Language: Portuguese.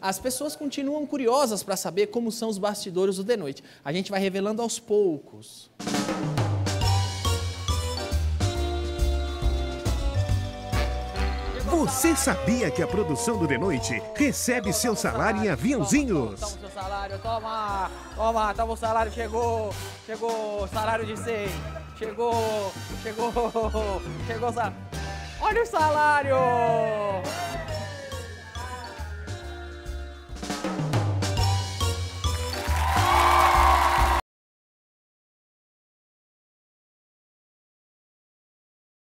as pessoas continuam curiosas para saber como são os bastidores do The Noite. A gente vai revelando aos poucos. Você sabia que a produção do The Noite recebe seu salário em aviãozinhos? Toma, seu salário, toma! Toma, toma o salário, chegou! Chegou o salário de 100! Chegou! Chegou! Chegou o salário! Olha o salário!